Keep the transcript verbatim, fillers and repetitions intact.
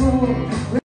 road.